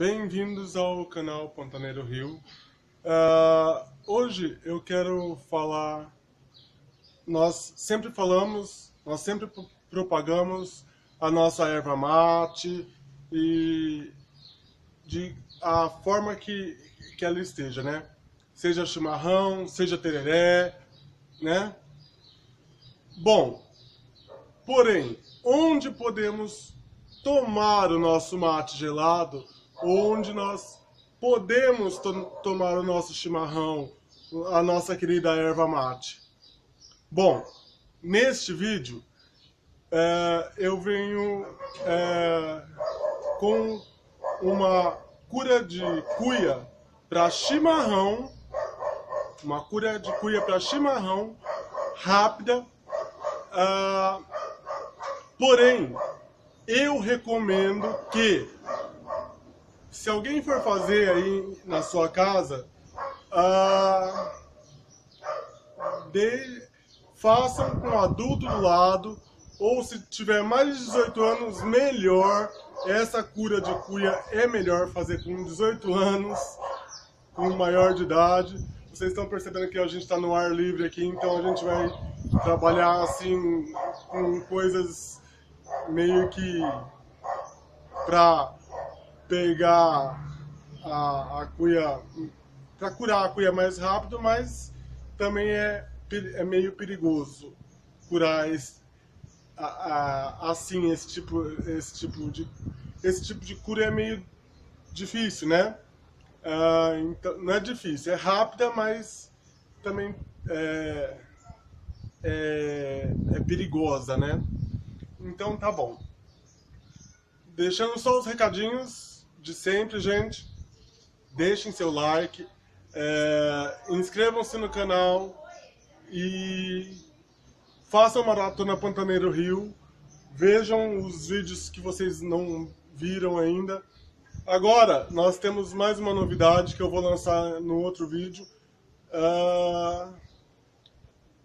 Bem-vindos ao canal Pantaneiro Rio. Hoje eu quero falar... Nós sempre propagamos a nossa erva mate e a forma que ela esteja, né? Seja chimarrão, seja tereré, né? Bom, porém, onde podemos tomar o nosso mate gelado, onde nós podemos tomar o nosso chimarrão, a nossa querida erva mate? Bom, neste vídeo eu venho com uma cura de cuia para chimarrão, uma cura de cuia para chimarrão rápida, porém eu recomendo que, se alguém for fazer aí na sua casa, façam com adulto do lado, ou se tiver mais de 18 anos, melhor. Essa cura de cuia é melhor fazer com 18 anos, com maior de idade. Vocês estão percebendo que a gente está no ar livre aqui, então a gente vai trabalhar assim com coisas meio que para pegar a cuia, para curar a cuia mais rápido, mas também é meio perigoso curar esse tipo de cura é meio difícil, né? Então, não é difícil, é rápida, mas também é perigosa, né? Então tá bom. Deixando só os recadinhos de sempre, gente. Deixem seu like, inscrevam-se no canal e façam maratona Pantaneiro Rio. Vejam os vídeos que vocês não viram ainda. Agora nós temos mais uma novidade que eu vou lançar no outro vídeo.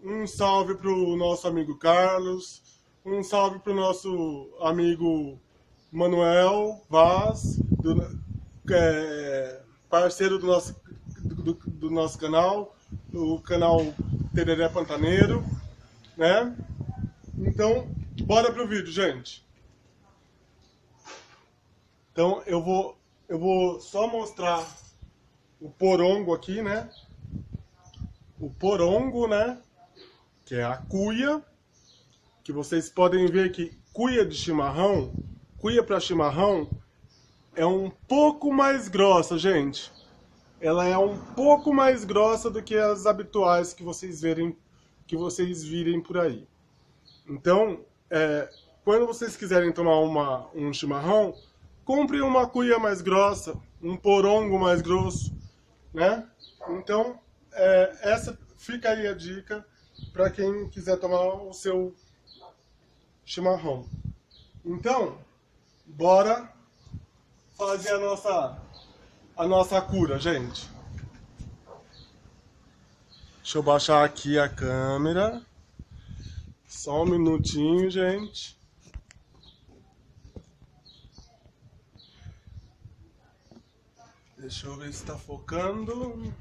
Um salve para o nosso amigo Carlos, um salve para o nosso amigo Manuel Vaz, parceiro do nosso canal, o canal Tereré Pantaneiro, né? Então, bora pro vídeo, gente. Então, eu vou só mostrar o porongo aqui, né? O porongo, né? Que é a cuia, que vocês podem ver que cuia de chimarrão, cuia para chimarrão, é um pouco mais grossa, gente. Ela é um pouco mais grossa do que as habituais que vocês virem por aí. Então, quando vocês quiserem tomar um chimarrão, compre uma cuia mais grossa, um porongo mais grosso, né? Então, essa fica aí a dica para quem quiser tomar o seu chimarrão. Então, bora fazer a nossa cura, gente. Deixa eu baixar aqui a câmera. Só um minutinho, gente. Deixa eu ver se está focando.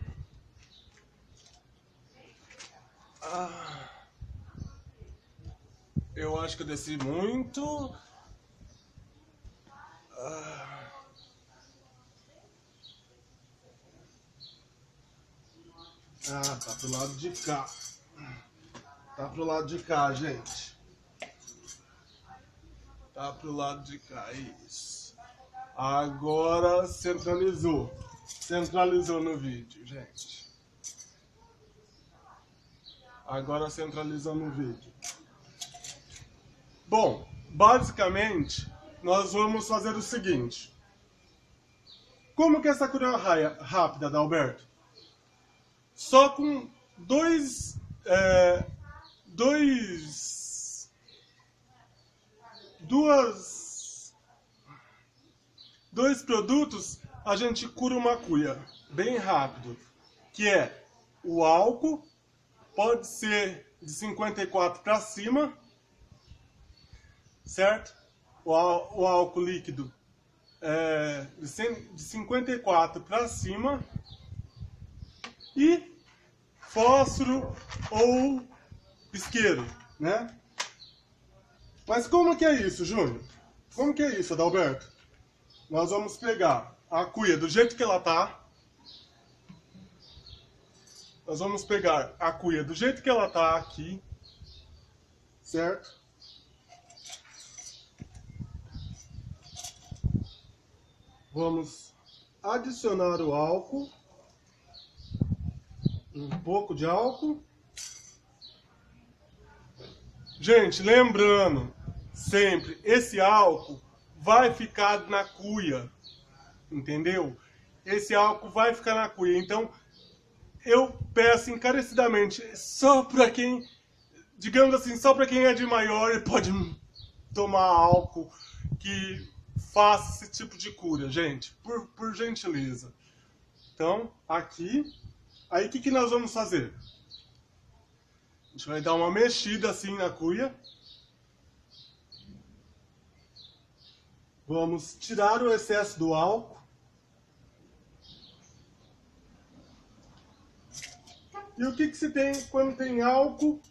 Eu acho que eu desci muito. Tá pro lado de cá. Tá pro lado de cá, gente. Tá pro lado de cá, isso. Agora centralizou. Centralizou no vídeo, gente. Agora centralizou no vídeo. Bom, basicamente, nós vamos fazer o seguinte. Como que é essa cura rápida, Adalberto? Só com dois produtos a gente cura uma cuia bem rápido, que é o álcool, pode ser de 54 para cima, certo? O álcool líquido de 54 para cima, e fósforo ou isqueiro, né? Mas como que é isso, Júnior? Como que é isso, Adalberto? Nós vamos pegar a cuia do jeito que ela tá. Nós vamos pegar a cuia do jeito que ela tá aqui, certo? Vamos adicionar o álcool, um pouco de álcool. Gente, lembrando, sempre, esse álcool vai ficar na cuia, entendeu? Esse álcool vai ficar na cuia, então... Eu peço encarecidamente, só para quem, digamos assim, só para quem é de maior e pode tomar álcool, que faça esse tipo de cura, gente, por gentileza. Então, aqui, aí o que nós vamos fazer? A gente vai dar uma mexida assim na cuia. Vamos tirar o excesso do álcool. E o que se tem quando tem álcool?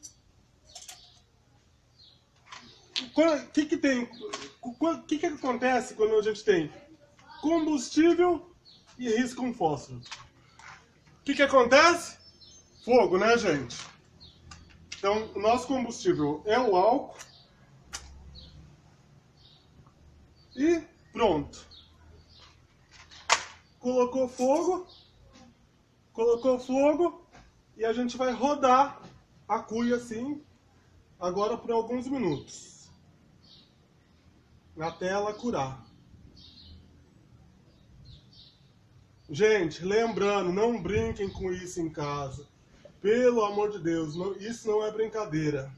O que acontece quando a gente tem combustível e risca um fósforo? O que acontece? Fogo, né, gente? Então, o nosso combustível é o álcool. E pronto. Colocou fogo. Colocou fogo. E a gente vai rodar a cuia assim, agora por alguns minutos, até ela curar. Gente, lembrando, não brinquem com isso em casa. Pelo amor de Deus, não, isso não é brincadeira.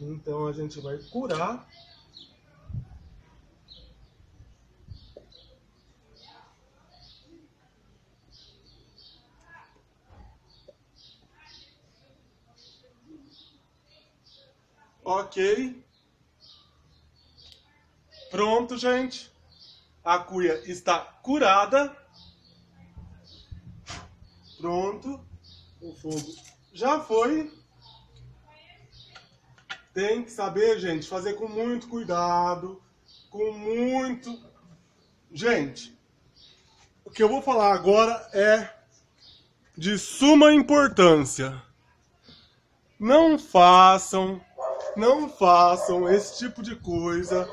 Então a gente vai curar. Ok. Pronto, gente. A cuia está curada. Pronto. O fogo já foi. Tem que saber, gente, fazer com muito cuidado. Com muito... Gente, o que eu vou falar agora é de suma importância. Não façam esse tipo de coisa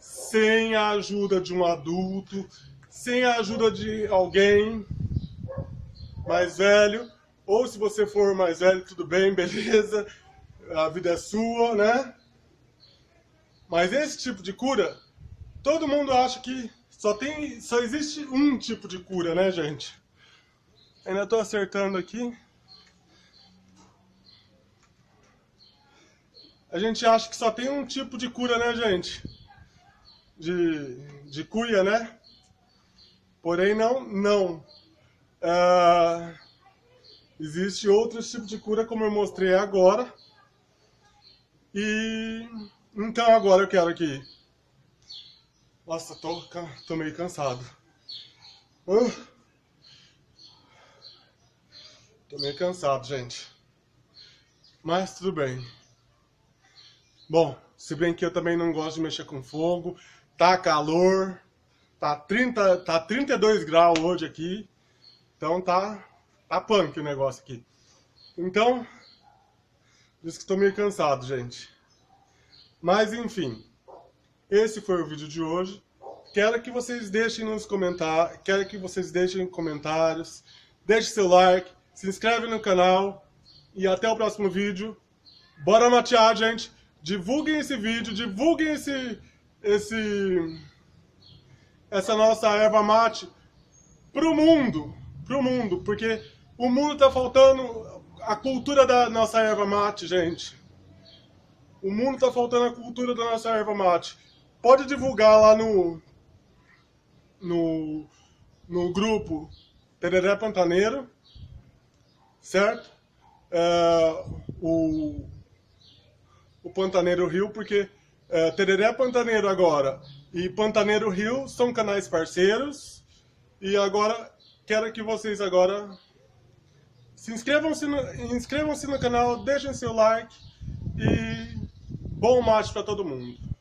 sem a ajuda de um adulto, sem a ajuda de alguém mais velho, ou se você for mais velho, tudo bem, beleza, a vida é sua, né? Mas esse tipo de cura, todo mundo acha que só existe um tipo de cura, né, gente? Ainda tô acertando aqui. A gente acha que só tem um tipo de cura, né, gente? De cuia, né? Porém, não. Existe outro tipo de cura, como eu mostrei agora. E... Então, agora eu quero que... Nossa, tô meio cansado. Tô meio cansado, gente. Mas tudo bem. Bom, se bem que eu também não gosto de mexer com fogo, tá calor, tá 32 graus hoje aqui, então tá punk o negócio aqui. Então, diz que tô meio cansado, gente. Mas enfim, esse foi o vídeo de hoje. Quero que vocês deixem nos comentários, deixe seu like, se inscreve no canal e até o próximo vídeo. Bora matear, gente! Divulguem esse vídeo, divulguem essa nossa erva mate pro mundo, porque o mundo tá faltando a cultura da nossa erva mate, gente. O mundo tá faltando a cultura da nossa erva mate. Pode divulgar lá no grupo Tereré Pantaneiro, certo? o Pantaneiro Rio, porque Tereré Pantaneiro agora e Pantaneiro Rio são canais parceiros. E agora quero que vocês agora se inscrevam-se no canal, deixem seu like e bom mate para todo mundo.